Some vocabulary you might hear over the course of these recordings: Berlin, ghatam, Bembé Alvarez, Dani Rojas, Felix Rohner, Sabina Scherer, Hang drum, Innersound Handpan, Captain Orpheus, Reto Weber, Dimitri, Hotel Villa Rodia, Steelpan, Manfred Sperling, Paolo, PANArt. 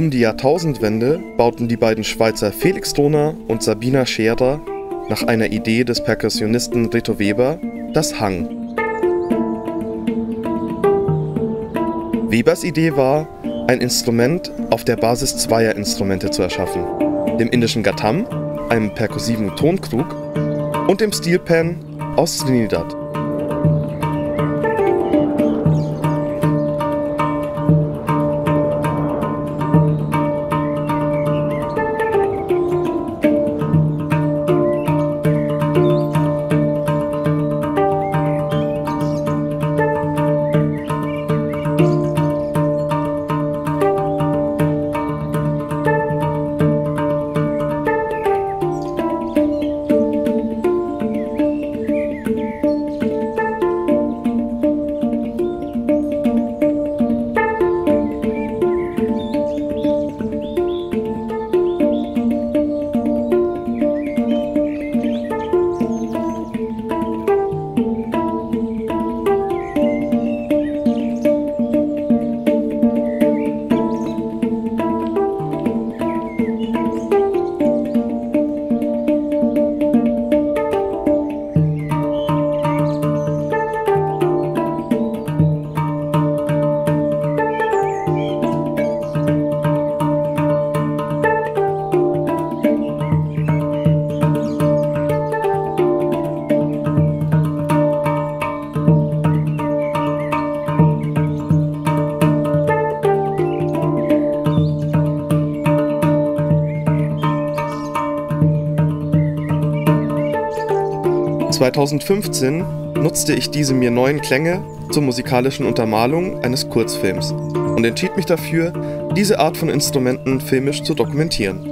Um die Jahrtausendwende bauten die beiden Schweizer Felix Rohner und Sabina Scherer nach einer Idee des Perkussionisten Reto Weber das Hang. Webers Idee war, ein Instrument auf der Basis zweier Instrumente zu erschaffen, dem indischen Ghatam, einem perkussiven Tonkrug, und dem Steelpan aus Trinidad. (2015) nutzte ich diese mir neuen Klänge zur musikalischen Untermalung eines Kurzfilms und entschied mich dafür, diese Art von Instrumenten filmisch zu dokumentieren.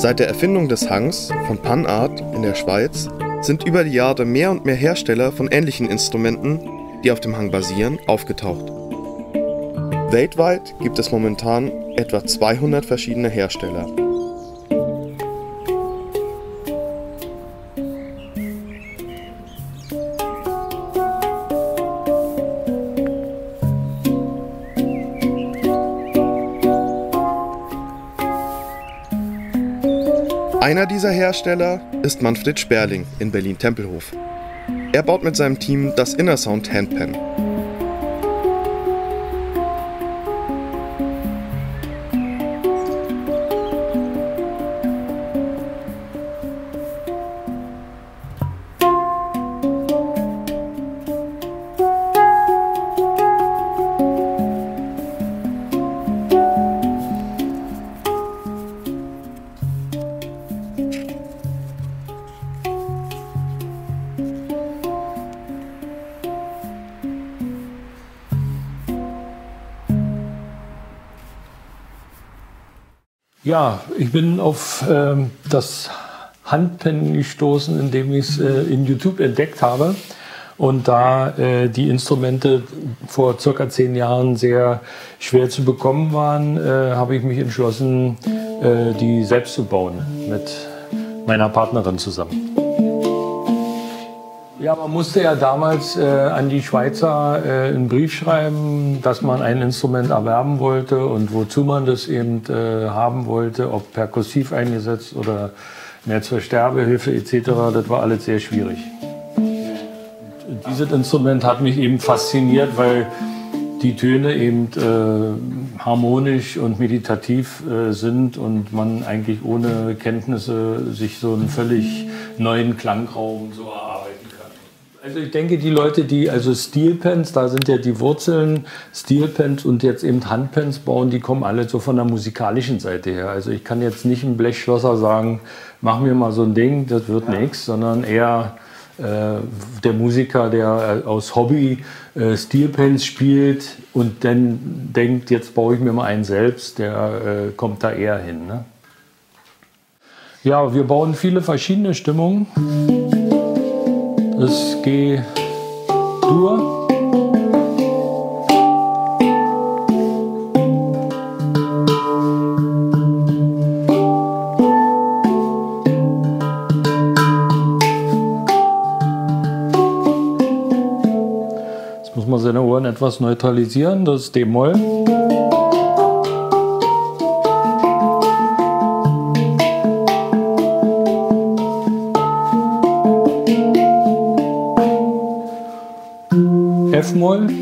Seit der Erfindung des Hangs von PANArt in der Schweiz sind über die Jahre mehr und mehr Hersteller von ähnlichen Instrumenten, die auf dem Hang basieren, aufgetaucht. Weltweit gibt es momentan etwa 200 verschiedene Hersteller. Einer dieser Hersteller ist Manfred Sperling in Berlin-Tempelhof. Er baut mit seinem Team das Innersound Handpan. Ja, ich bin auf das Handpan gestoßen, indem ich es in YouTube entdeckt habe. Und da die Instrumente vor circa 10 Jahren sehr schwer zu bekommen waren, habe ich mich entschlossen, die selbst zu bauen mit meiner Partnerin zusammen. Ja, man musste ja damals an die Schweizer einen Brief schreiben, dass man ein Instrument erwerben wollte und wozu man das eben haben wollte, ob perkussiv eingesetzt oder mehr zur Sterbehilfe etc. Das war alles sehr schwierig. Dieses Instrument hat mich eben fasziniert, weil die Töne eben harmonisch und meditativ sind und man eigentlich ohne Kenntnisse sich so einen völlig neuen Klangraum so erarbeiten kann. Also ich denke, die Leute, die also Steelpans, da sind ja die Wurzeln, Steelpans und jetzt eben Handpans bauen, die kommen alle so von der musikalischen Seite her. Also ich kann jetzt nicht einem Blechschlosser sagen, mach mir mal so ein Ding, das wird nichts, sondern eher der Musiker, der aus Hobby Steelpans spielt und dann denkt, jetzt baue ich mir mal einen selbst, der kommt da eher hin, ne? Ja, wir bauen viele verschiedene Stimmungen. Es geht Dur. Jetzt muss man seine Ohren etwas neutralisieren, das ist d-Moll. F-Moll. Hier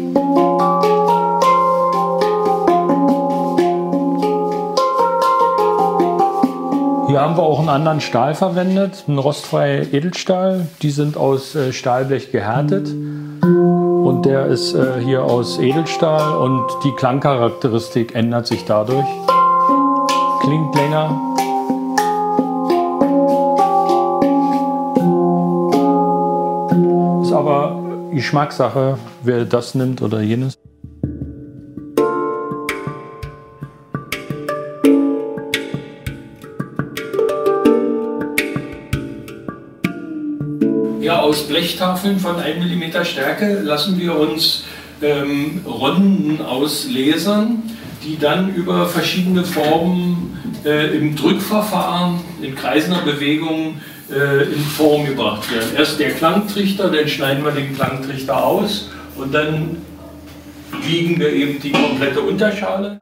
haben wir auch einen anderen Stahl verwendet, einen rostfreien Edelstahl. Die sind aus Stahlblech gehärtet und der ist hier aus Edelstahl und die Klangcharakteristik ändert sich dadurch. Klingt länger. Ist aber Geschmackssache, wer das nimmt oder jenes. Ja, aus Blechtafeln von 1 mm Stärke lassen wir uns Ronden auslasern, die dann über verschiedene Formen im Drückverfahren, in kreisender Bewegung, in Form gebracht werden. Erst der Klangtrichter, dann schneiden wir den Klangtrichter aus und dann biegen wir eben die komplette Unterschale.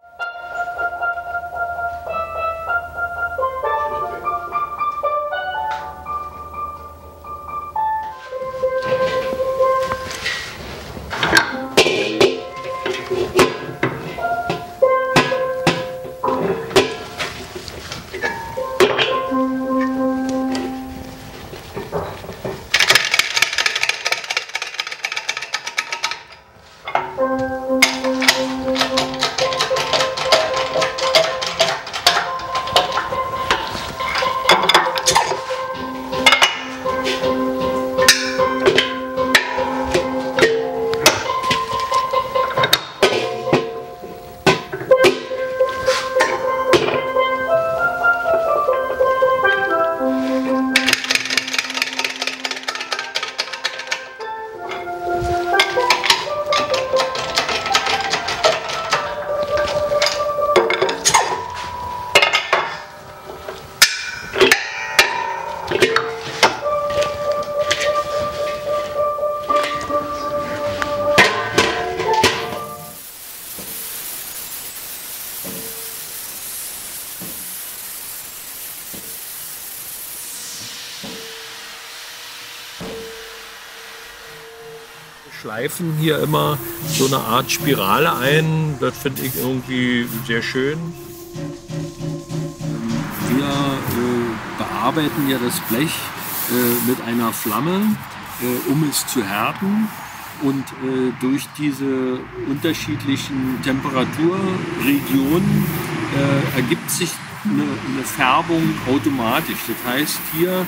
Schleifen hier immer so eine Art Spirale ein. Das finde ich irgendwie sehr schön. Wir bearbeiten ja das Blech mit einer Flamme, um es zu härten. Und durch diese unterschiedlichen Temperaturregionen ergibt sich eine Färbung automatisch. Das heißt, hier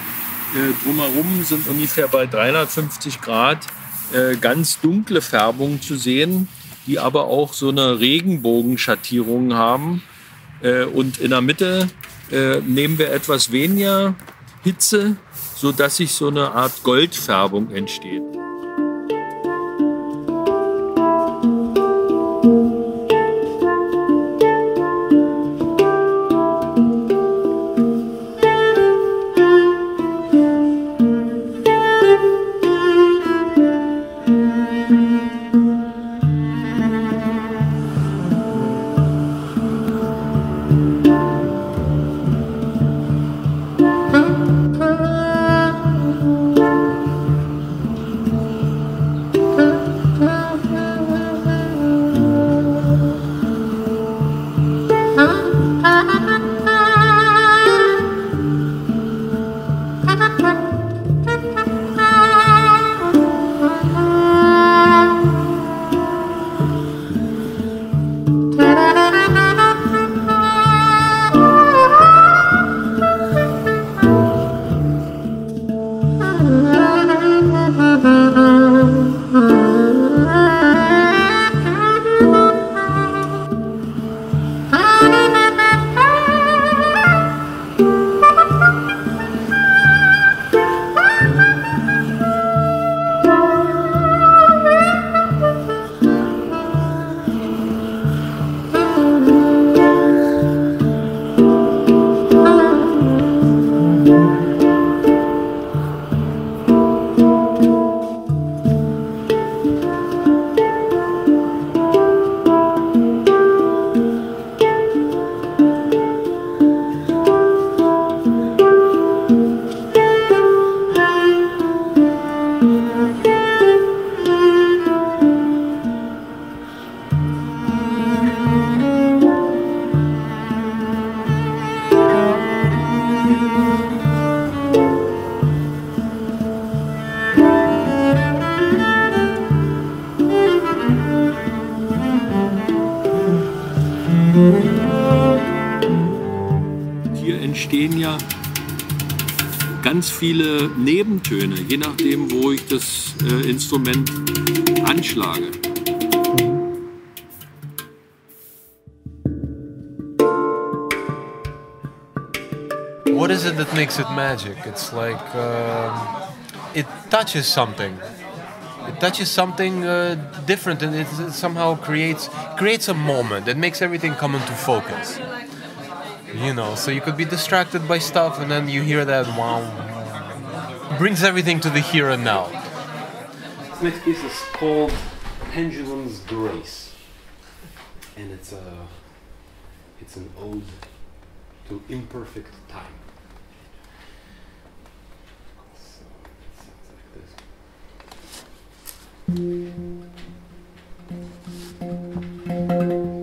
drumherum sind ungefähr bei 350 Grad ganz dunkle Färbungen zu sehen, die aber auch so eine Regenbogenschattierung haben. Und in der Mitte nehmen wir etwas weniger Hitze, sodass sich so eine Art Goldfärbung entsteht. entstehen ja ganz viele Nebentöne, je nachdem, wo ich das Instrument anschlage. What is it that makes it magic? It's like it touches something. It touches something different, and it somehow creates a moment that makes everything come into focus. You know, so you could be distracted by stuff, and then you hear that wow, brings everything to the here and now. This next piece is called Pendulum's Grace, and it's an ode to imperfect time. So it sounds like this.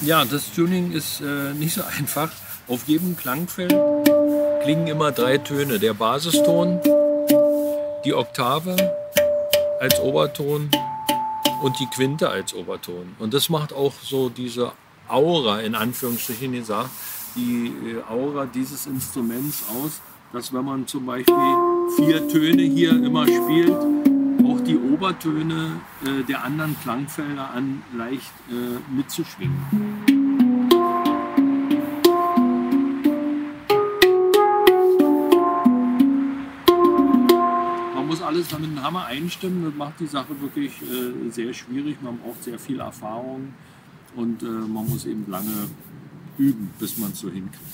Ja, das Tuning ist nicht so einfach. Auf jedem Klangfeld klingen immer drei Töne. Der Basiston, die Oktave als Oberton und die Quinte als Oberton. Und das macht auch so diese Aura, in Anführungsstrichen gesagt, die Aura dieses Instruments aus, dass wenn man zum Beispiel vier Töne hier immer spielt, auch die Obertöne der anderen Klangfelder an leicht mitzuschwingen. Alles damit einen Hammer einstimmen, das macht die Sache wirklich sehr schwierig. Man braucht sehr viel Erfahrung und man muss eben lange üben, bis man es so hinkriegt.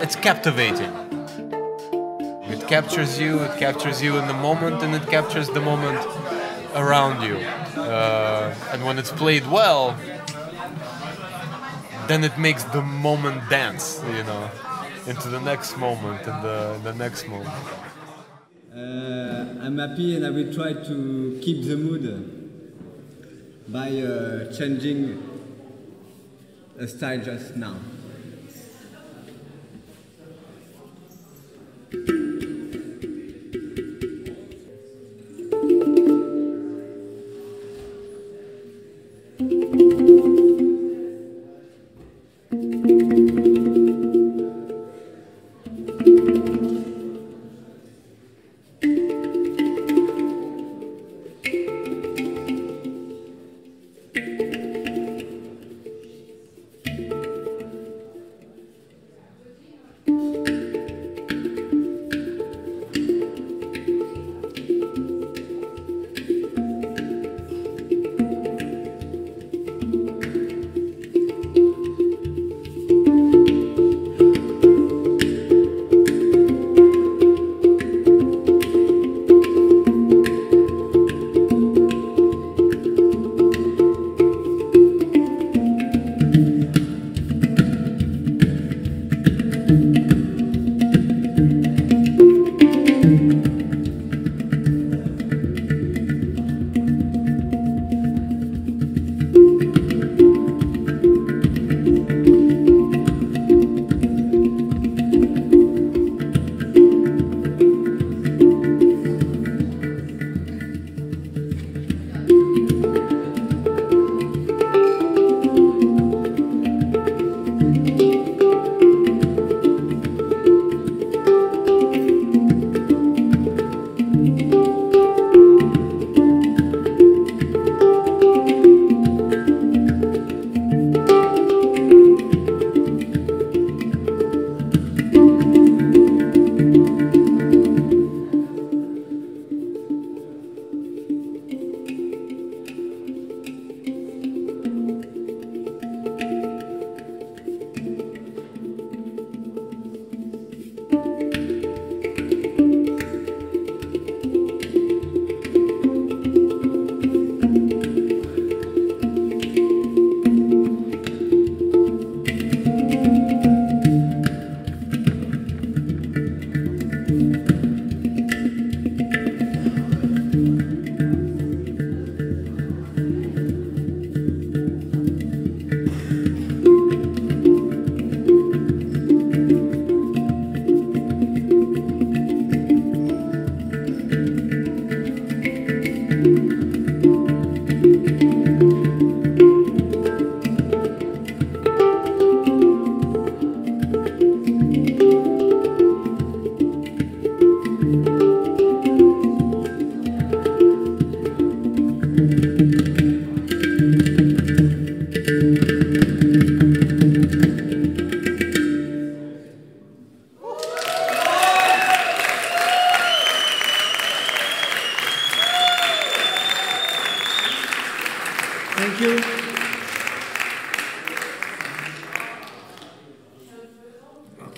It's captivating. It captures you in the moment, and it captures the moment around you. And when it's played well, then it makes the moment dance, you know, into the next moment and the next moment. I'm happy, and I will try to keep the mood by changing a style just now.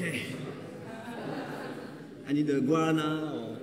okay. I need a guarana or...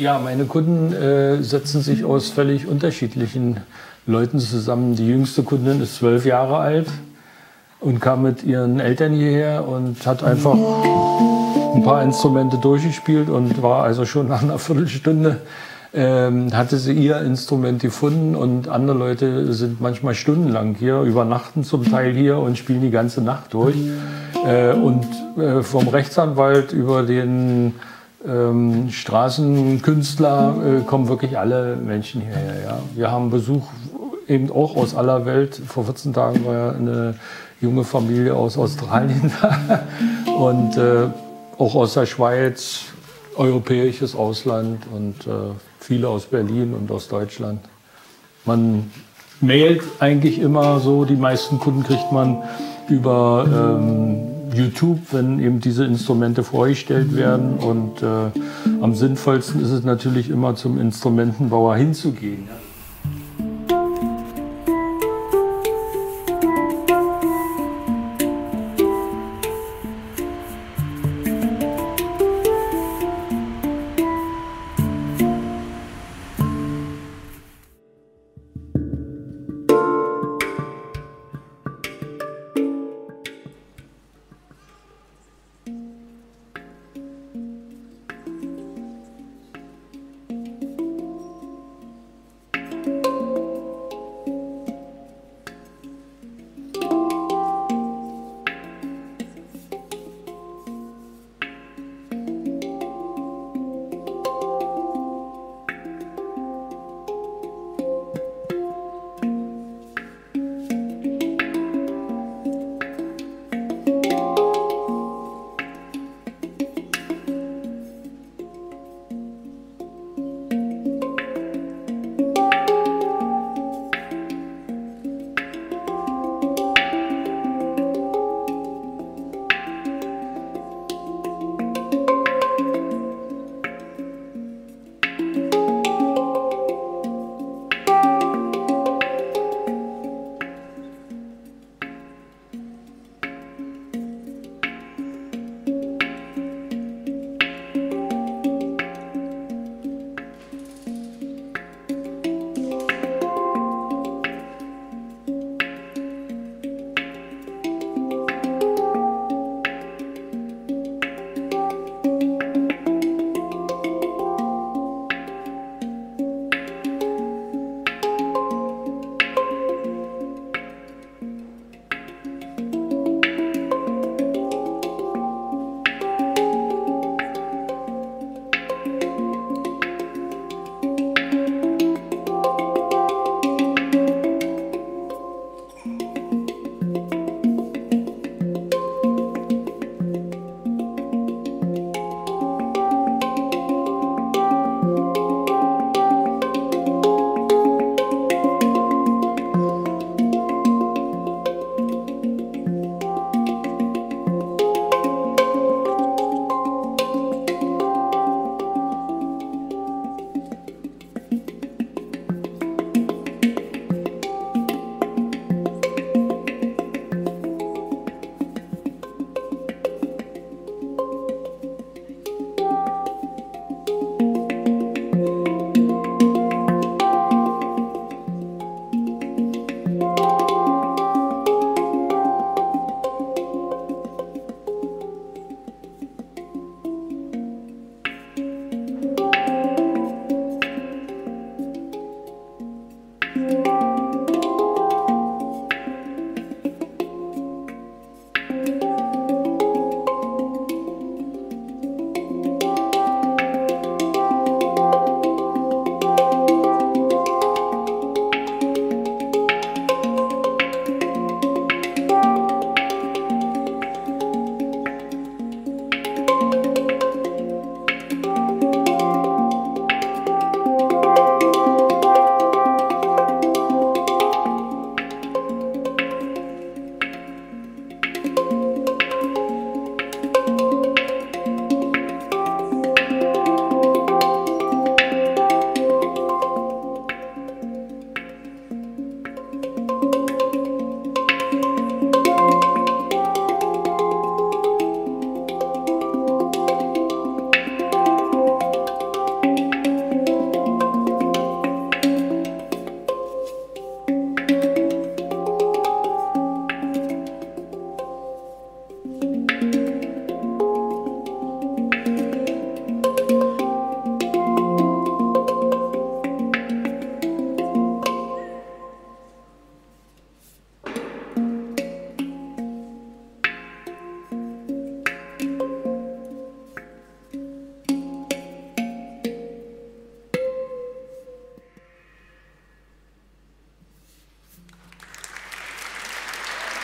Ja, meine Kunden setzen sich aus völlig unterschiedlichen Leuten zusammen. Die jüngste Kundin ist 12 Jahre alt und kam mit ihren Eltern hierher und hat einfach ein paar Instrumente durchgespielt und war also schon nach einer Viertelstunde hatte sie ihr Instrument gefunden, und andere Leute sind manchmal stundenlang hier, übernachten zum Teil hier und spielen die ganze Nacht durch. Und vom Rechtsanwalt über den Straßenkünstler kommen wirklich alle Menschen hierher. Ja. Wir haben Besuch eben auch aus aller Welt. Vor 14 Tagen war ja eine junge Familie aus Australien da und auch aus der Schweiz, europäisches Ausland und viele aus Berlin und aus Deutschland. Man mailt eigentlich immer so, die meisten Kunden kriegt man über YouTube, wenn eben diese Instrumente vorgestellt werden, und am sinnvollsten ist es natürlich immer, zum Instrumentenbauer hinzugehen.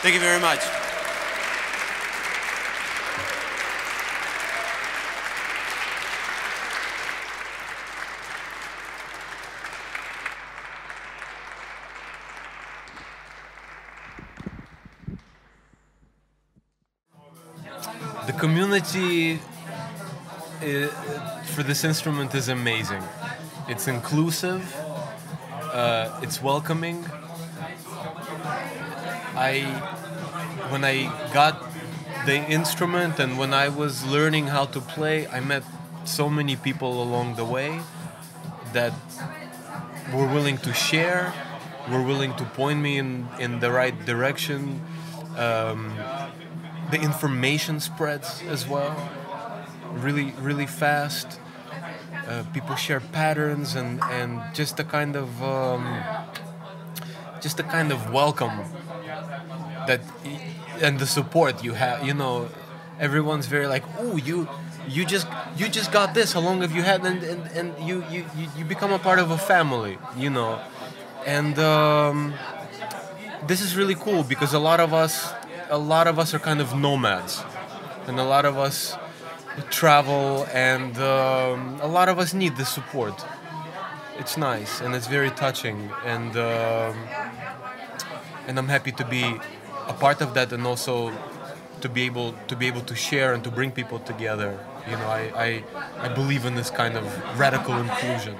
Thank you very much. The community for this instrument is amazing. It's inclusive, it's welcoming. When I got the instrument and when I was learning how to play, I met so many people along the way that were willing to share, were willing to point me in the right direction. The information spreads as well, really, really fast. People share patterns and just a kind of welcome that and the support you have. You know, everyone's very like, oh, you just got this. How long have you had? And you become a part of a family. You know, and this is really cool because a lot of us are kind of nomads, and a lot of us travel, and a lot of us need the support. It's nice, and it's very touching, and I'm happy to be a part of that, and also to be able to share and to bring people together. You know, I believe in this kind of radical inclusion.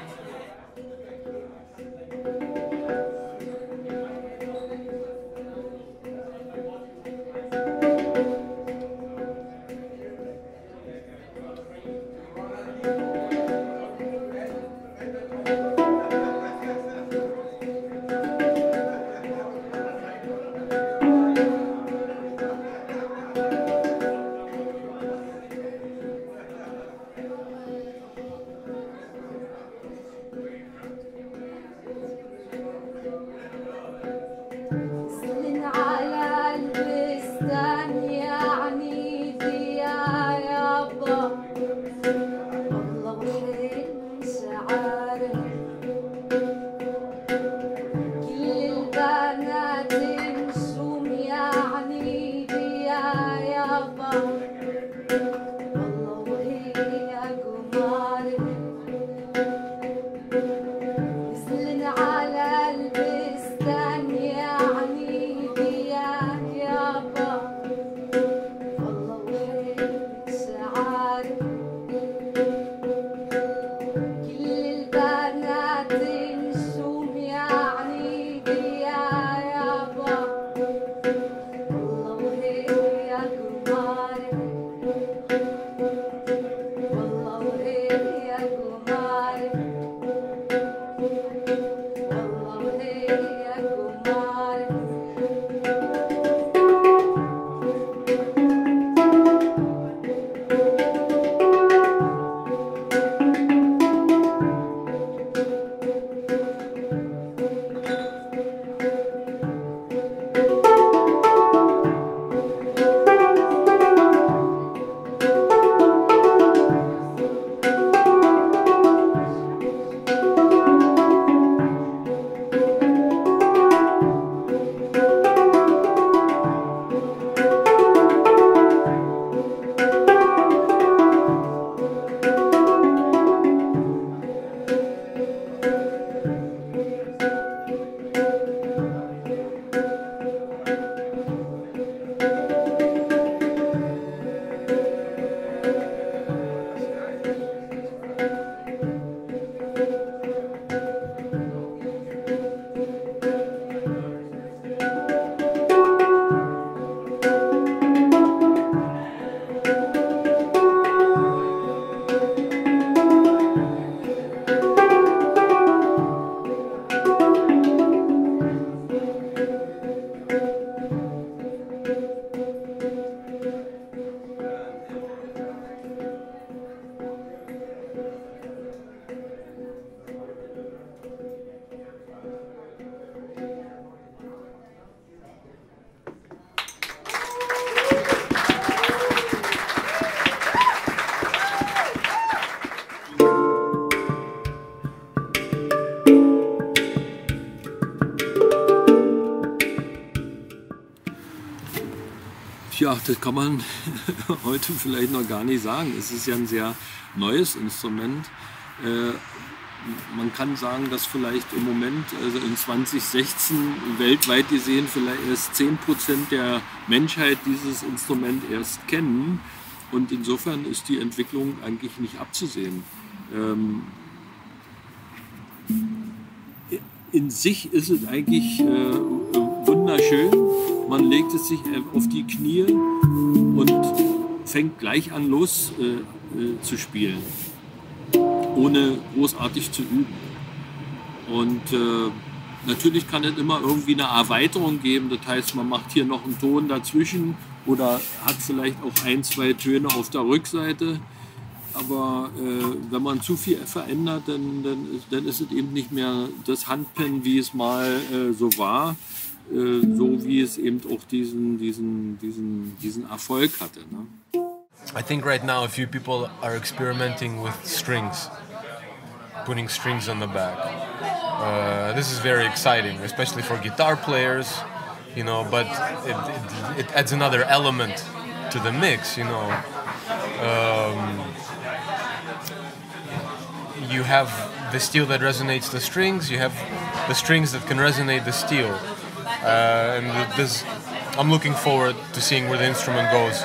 Ja, das kann man heute vielleicht noch gar nicht sagen. Es ist ja ein sehr neues Instrument. Man kann sagen, dass vielleicht im Moment, also in 2016 weltweit gesehen, vielleicht erst 10% der Menschheit dieses Instrument erst kennen. Und insofern ist die Entwicklung eigentlich nicht abzusehen. In sich ist es eigentlich wunderschön. Man legt es sich auf die Knie und fängt gleich an los zu spielen, ohne großartig zu üben. Und natürlich kann es immer irgendwie eine Erweiterung geben, das heißt, man macht hier noch einen Ton dazwischen oder hat vielleicht auch ein, zwei Töne auf der Rückseite. Aber wenn man zu viel verändert, dann ist es eben nicht mehr das Handpan, wie es mal so war, so wie es eben auch diesen Erfolg hatte, ne? I think right now a few people are experimenting with strings, putting strings on the back. This is very exciting, especially for guitar players, you know, but it adds another element to the mix, you know. You have the steel that resonates the strings, you have the strings that can resonate the steel. And I'm looking forward to seeing where the instrument goes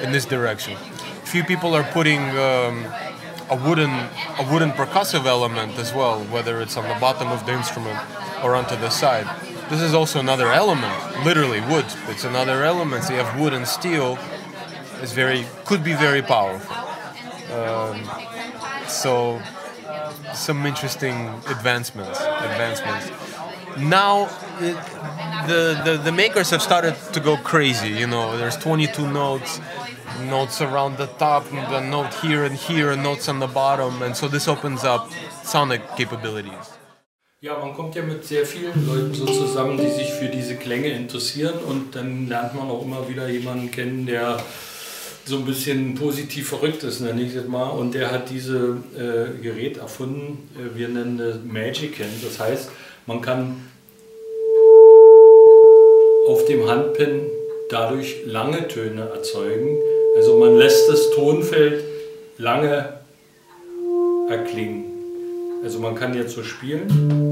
in this direction. Few people are putting a wooden percussive element as well, whether it's on the bottom of the instrument or onto the side. This is also another element, literally wood. It's another element. So you have wood and steel. It's could be very powerful. So some interesting advancements. Now the makers have started to go crazy, you know, there's 22 notes around the top, and a note here and here, and notes on the bottom, and so this opens up sonic capabilities. Ja, man kommt ja mit sehr vielen Leuten so zusammen, die sich für diese Klänge interessieren, und dann lernt man auch immer wieder jemanden kennen, der so ein bisschen positiv verrückt ist, nenne ich das mal, und der hat dieses Gerät erfunden, wir nennen das Magic Hand, das heißt, man kann auf dem Handpan dadurch lange Töne erzeugen, also man lässt das Tonfeld lange erklingen, also man kann jetzt so spielen.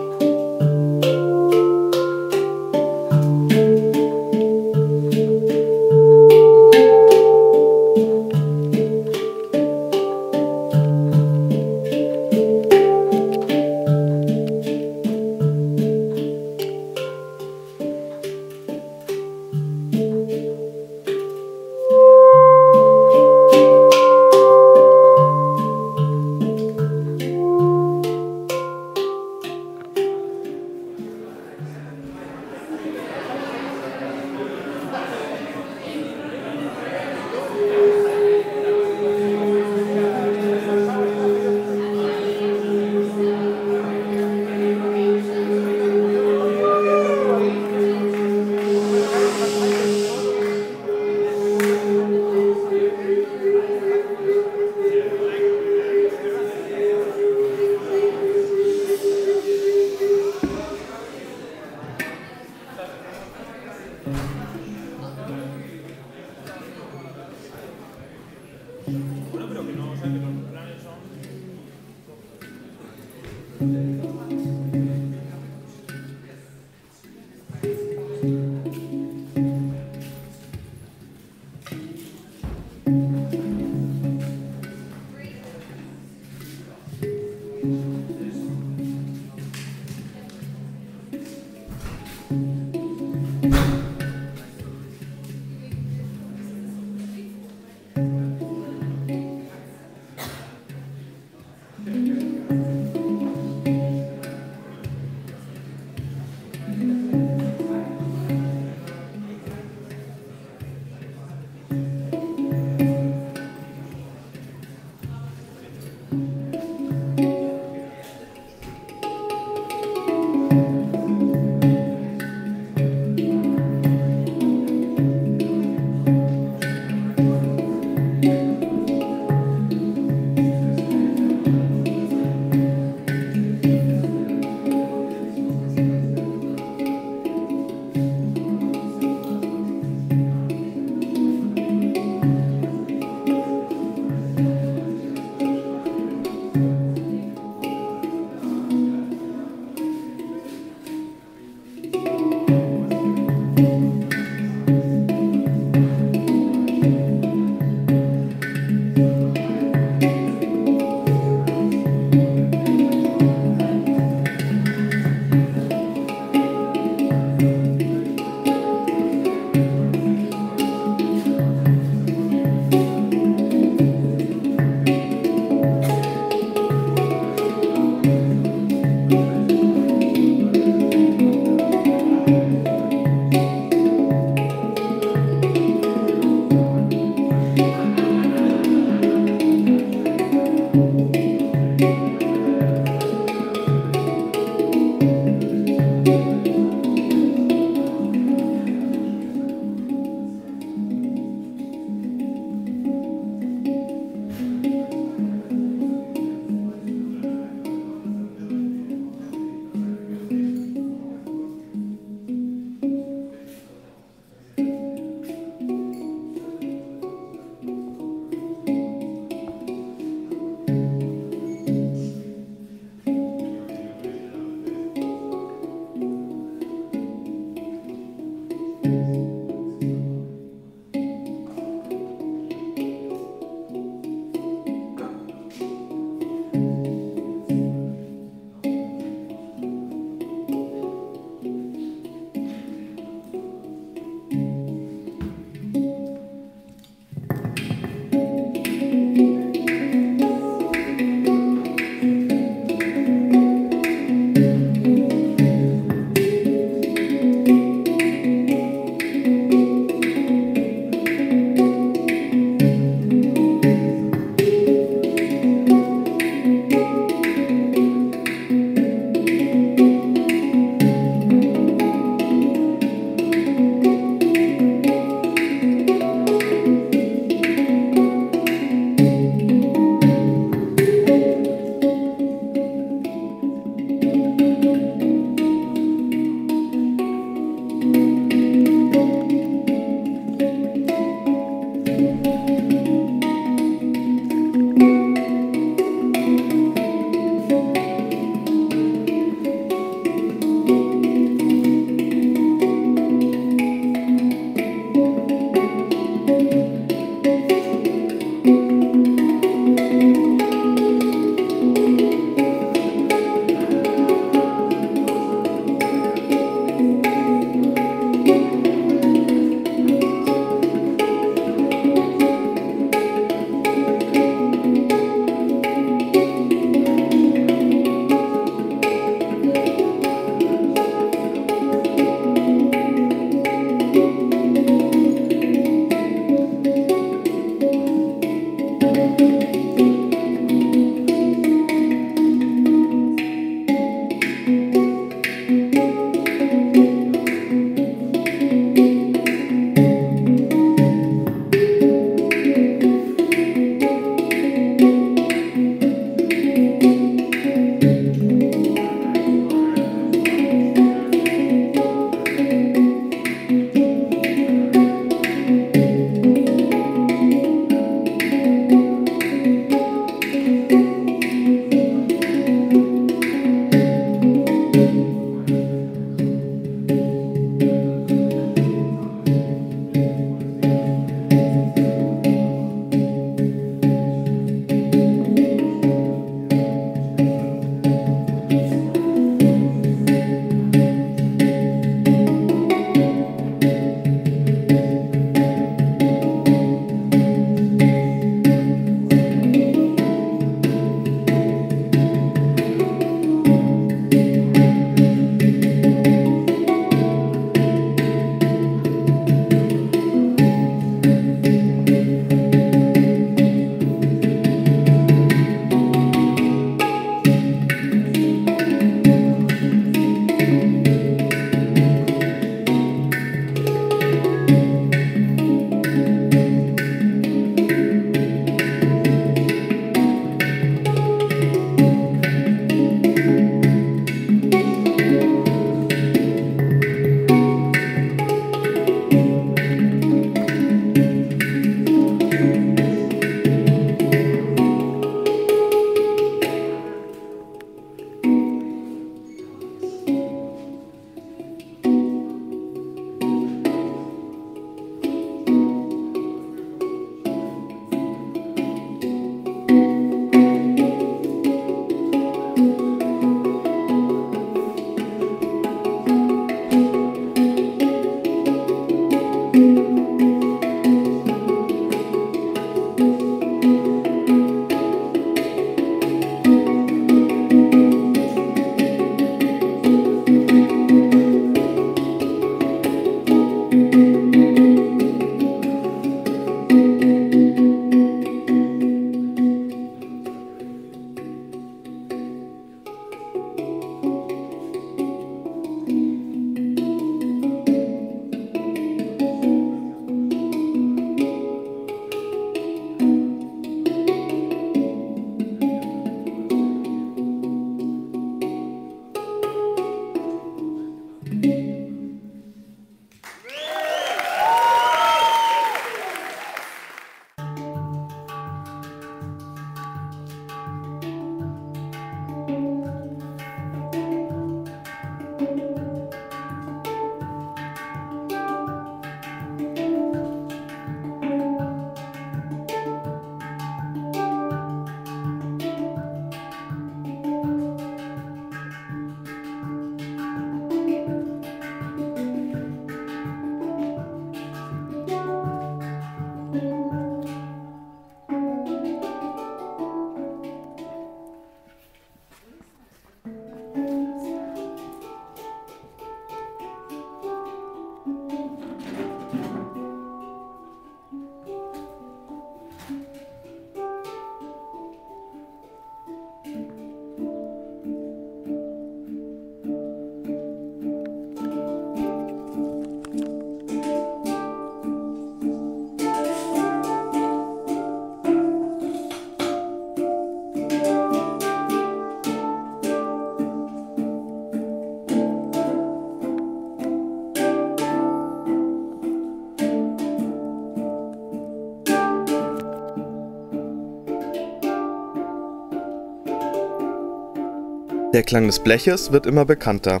Der Klang des Bleches wird immer bekannter.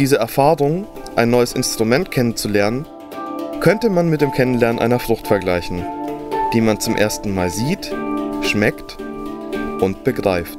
Diese Erfahrung, ein neues Instrument kennenzulernen, könnte man mit dem Kennenlernen einer Frucht vergleichen, die man zum ersten Mal sieht, schmeckt und begreift.